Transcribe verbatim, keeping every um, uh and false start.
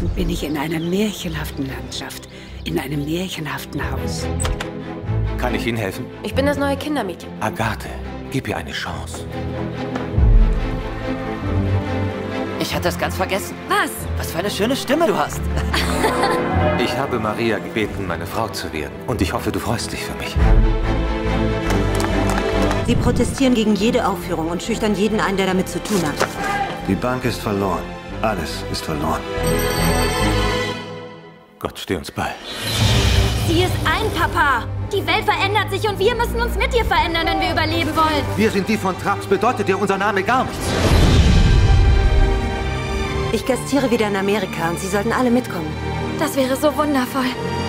draußen bin ich in einer märchenhaften Landschaft, in einem märchenhaften Haus. Kann ich Ihnen helfen? Ich bin das neue Kindermädchen. Agathe, gib ihr eine Chance. Ich hatte es ganz vergessen. Was? Was für eine schöne Stimme du hast. Ich habe Maria gebeten, meine Frau zu werden. Und ich hoffe, du freust dich für mich. Sie protestieren gegen jede Aufführung und schüchtern jeden ein, der damit zu tun hat. Die Bank ist verloren. Alles ist verloren. Gott steh uns bei. Sieh es ein, Papa. Die Welt verändert sich und wir müssen uns mit dir verändern, wenn wir überleben wollen. Wir sind die von Trapps, bedeutet dir unser Name gar nichts. Ich gastiere wieder in Amerika und Sie sollten alle mitkommen. Das wäre so wundervoll.